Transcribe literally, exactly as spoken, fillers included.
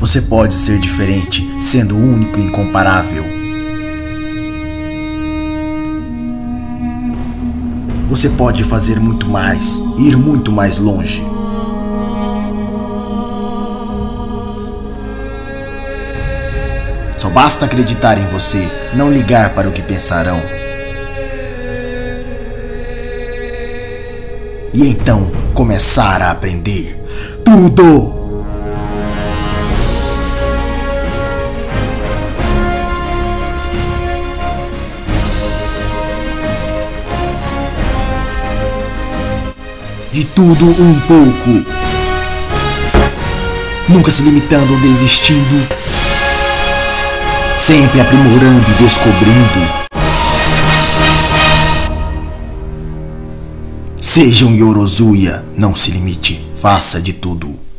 Você pode ser diferente, sendo único e incomparável. Você pode fazer muito mais, ir muito mais longe. Só basta acreditar em você, não ligar para o que pensarão. E então, começar a aprender tudo! De tudo um pouco. Nunca se limitando ou desistindo. Sempre aprimorando e descobrindo. Seja um Yorozuya, não se limite, faça de tudo.